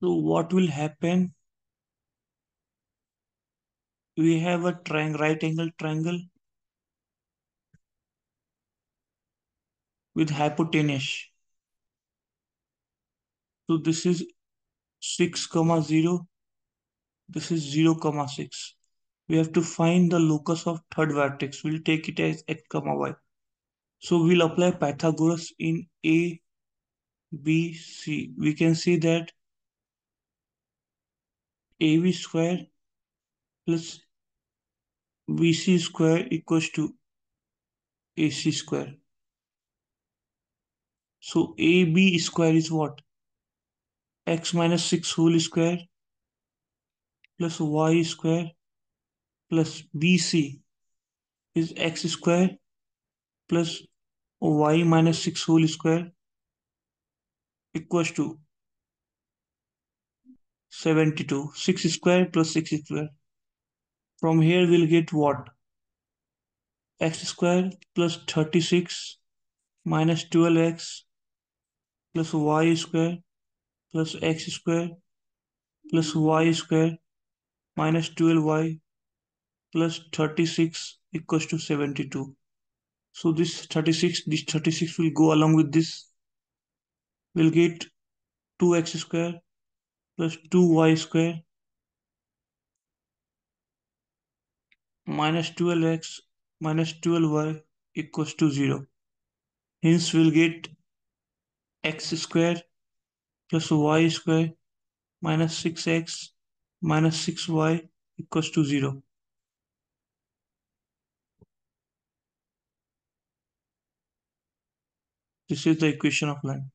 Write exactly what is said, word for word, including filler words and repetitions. So what will happen? We have a triangle, right angle triangle with hypotenuse. So this is six comma zero. This is zero comma six. We have to find the locus of third vertex. We'll take it as x comma y. So we'll apply Pythagoras in A, B, C. We can see that A B square plus B C square equals to A C square. So A B square is what? X minus six whole square plus y square plus B C is x square plus y minus six whole square equals to seventy-two. six square plus six square. From here we'll get what? X square plus thirty-six minus twelve x plus y square plus x square plus y square minus twelve y plus thirty-six equals to seventy-two. So this thirty-six, this thirty-six will go along with this. We'll get two x square plus two y square minus twelve x minus twelve y equals to zero. Hence we'll get x square plus y square minus six x minus six y equals to zero. This is the equation of line.